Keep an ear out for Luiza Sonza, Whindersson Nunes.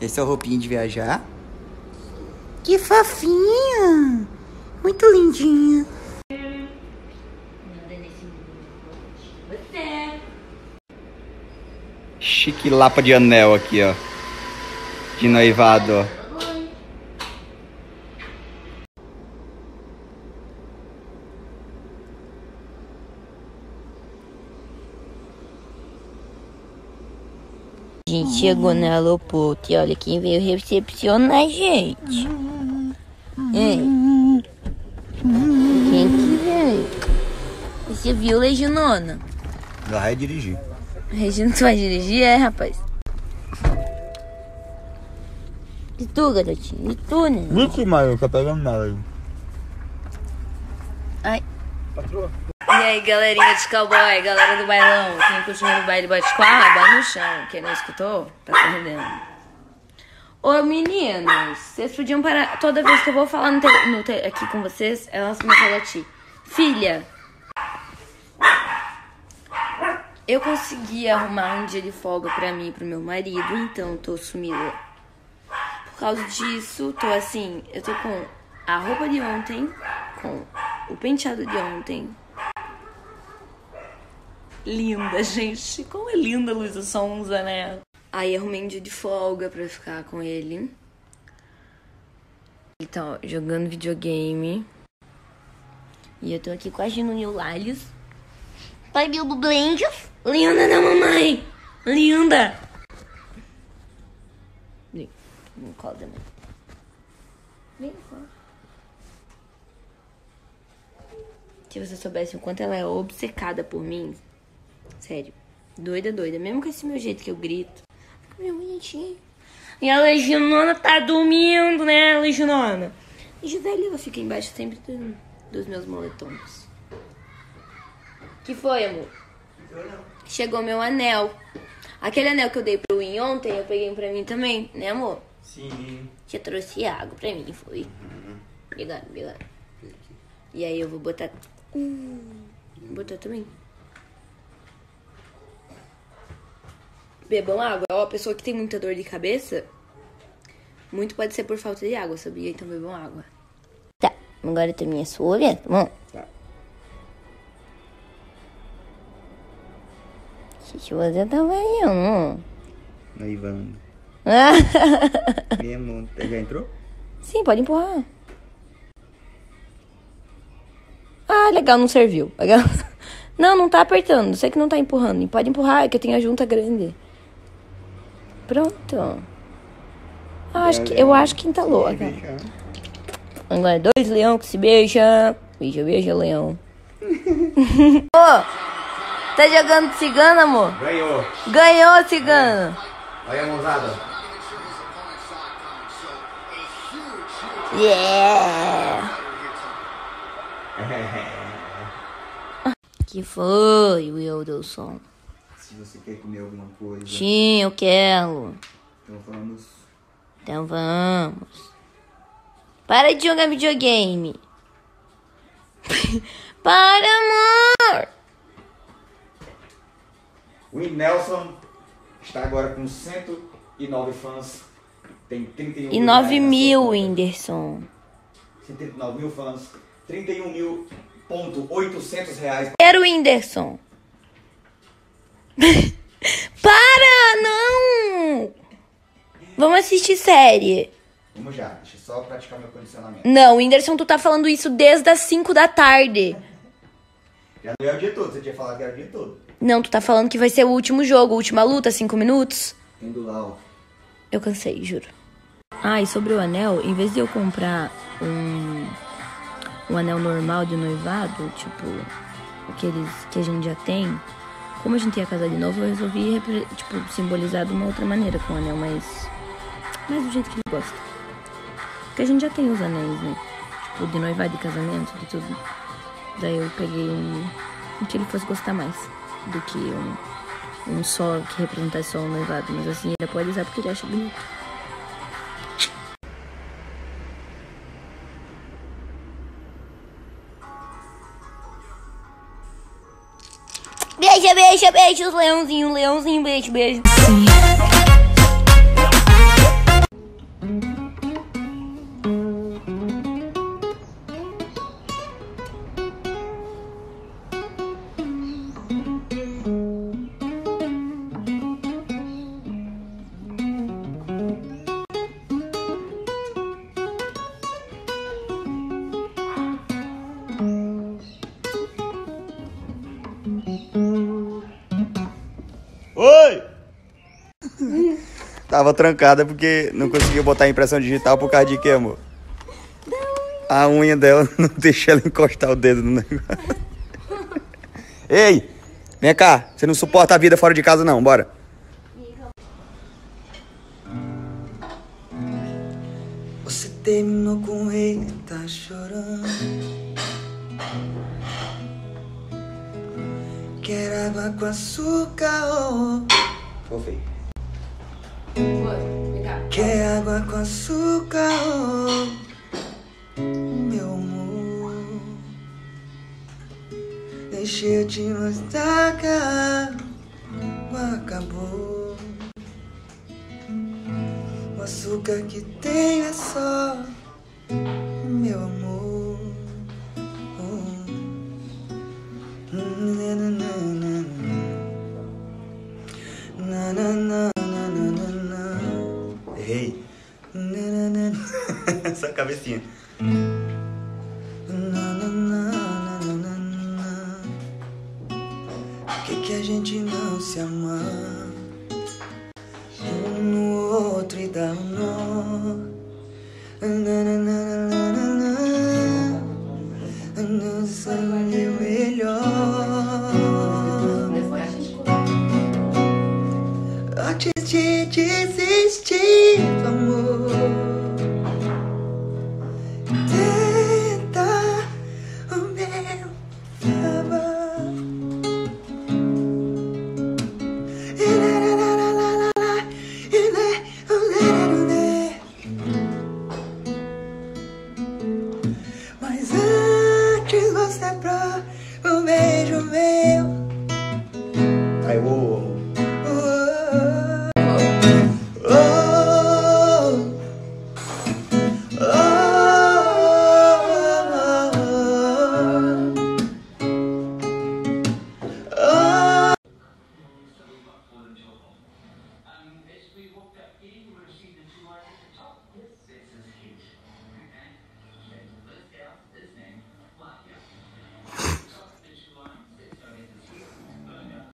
Essa é a roupinha de viajar. Que fofinha! Muito lindinha. Chique lapa de anel aqui, ó. De noivado, ó. A gente chegou no aeroporto e olha quem veio recepcionar a gente. Ei, quem que veio? Você viu Reginona? Ela vai dirigir. Reginona, tu vai dirigir? É, rapaz. E tu, garotinho? E tu, né? Vixe, Mario, tá pegando nada aí. Ai. Patroa. E aí, galerinha de cowboy, galera do bailão, quem continua no baile bate com a raba no chão. Quem não escutou, tá perdendo. Ô, meninos, vocês podiam parar. Toda vez que eu vou falar aqui com vocês, elas me falam a ti. Filha, eu consegui arrumar um dia de folga pra mim e pro meu marido, então tô sumida. Por causa disso, tô assim, eu tô com a roupa de ontem, com o penteado de ontem. Linda, gente. Como é linda a Luiza Sonza, né? Aí arrumei um dia de folga pra ficar com ele. Ele tá jogando videogame. E eu tô aqui com a Gino e o Lales. Pai Bilbo Blendes. Linda da mamãe. Linda. Vem, no colo da mãe. Vem, no colo. Se vocês soubessem o quanto ela é obcecada por mim... Sério, doida, doida. Mesmo com esse meu jeito que eu grito. Fica meio bonitinho. E a Legionona tá dormindo, né, Legionona? E Gisele, ela fica embaixo sempre dos meus moletons. Que foi, amor? Chegou meu anel. Aquele anel que eu dei pro Win ontem, eu peguei pra mim também, né, amor? Sim. Você trouxe água pra mim, foi? Uhum. Obrigado, obrigado. E aí eu vou botar... Vou botar também. Bebam água. Ó, a pessoa que tem muita dor de cabeça, muito pode ser por falta de água, sabia? Então bebam água. Tá, agora eu terminei a sua, né? Vamos? Tá. Xixi, você tá vaiando, não? Noivando. Ah! Minha mão, já entrou? Sim, pode empurrar. Ah, legal, não serviu. Legal. Não, não tá apertando. Sei que não tá empurrando. Pode empurrar, é que eu tenho a junta grande. Pronto. Ah, eu acho que entalou. Agora dois leão que se beijam. Beija, beija, leão. Ô, tá jogando cigana, amor? Ganhou. Ganhou, cigana. Olha a mãozada. Yeah. Que foi, Whindersson? Se você quer comer alguma coisa... Sim, eu quero. Então vamos. Então vamos. Para de jogar videogame. Para, amor. O Whindersson está agora com 109 fãs. Tem 31 mil. E 9 mil, Whindersson. 109 mil fãs. 31 mil... R$800. Era o Whindersson. Para, não! Vamos assistir série. Vamos já, deixa eu só praticar meu condicionamento. Não, Whindersson, tu tá falando isso desde as 5 da tarde. Já não é o dia todo, você tinha falado que era o dia todo. Não, tu tá falando que vai ser o último jogo, a última luta, 5 minutos. Indo lá, ó. Eu cansei, juro. Ah, e sobre o anel, em vez de eu comprar um anel normal de noivado, tipo, aqueles que a gente já tem. Como a gente ia casar de novo, eu resolvi, tipo, simbolizar de uma outra maneira com o anel, mas do jeito que eu gosto. Porque a gente já tem os anéis, né? Tipo, de noivado, de casamento, de tudo. Daí eu peguei um que ele fosse gostar mais do que um só que representasse só o noivado. Mas assim, ele pode usar porque ele acha bonito. Beijo, beijo, beijo, leãozinho, beijo, beijo. Sim. Oi! Tava trancada porque não conseguia botar a impressão digital por causa de quê, amor? A unha dela não deixa ela encostar o dedo no negócio. Ei! Vem cá, você não suporta a vida fora de casa não, bora. Você terminou com ele, tá chorando. Quer água com açúcar, oh. Vou ver. Quer água com açúcar, oh. Meu amor, deixa eu te mostrar que a água acabou. O açúcar que tem é só, meu amor, oh. Errei. Essa cabecinha. Por que a gente não se ama? Um no outro e dá um nó. Não sabe o melhor. Antes de desistir do amor, tenta o meu favor. Mas antes você é pro um beijo meu. Ai, uou.